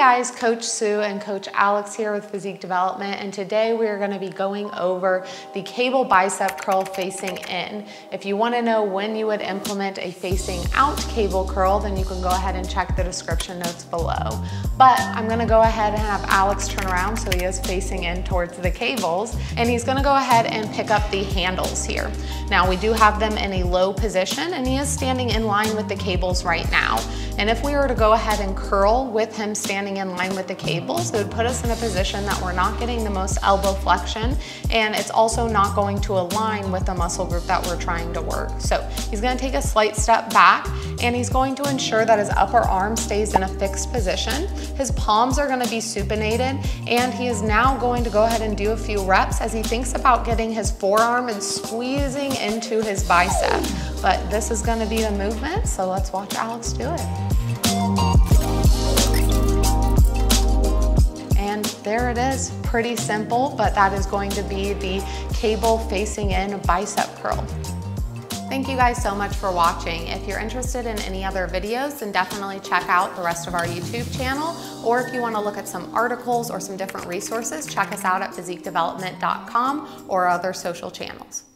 guys, Coach Sue and Coach Alex here with Physique Development, and today we are going to be going over the cable bicep curl facing in. If you want to know when you would implement a facing out cable curl, then you can go ahead and check the description notes below. But I'm going to go ahead and have Alex turn around so he is facing in towards the cables, and he's going to go ahead and pick up the handles here. Now we do have them in a low position, and he is standing in line with the cables right now. And if we were to go ahead and curl with him standing in line with the cables, it would put us in a position that we're not getting the most elbow flexion, and it's also not going to align with the muscle group that we're trying to work. So he's going to take a slight step back, and he's going to ensure that his upper arm stays in a fixed position. His palms are going to be supinated, and he is now going to go ahead and do a few reps as he thinks about getting his forearm and squeezing into his bicep. But this is going to be the movement, so let's watch Alex do it. And there it is. Pretty simple, but that is going to be the cable facing in bicep curl. Thank you guys so much for watching. If you're interested in any other videos, then definitely check out the rest of our YouTube channel, or if you want to look at some articles or some different resources, check us out at physiquedevelopment.com or other social channels.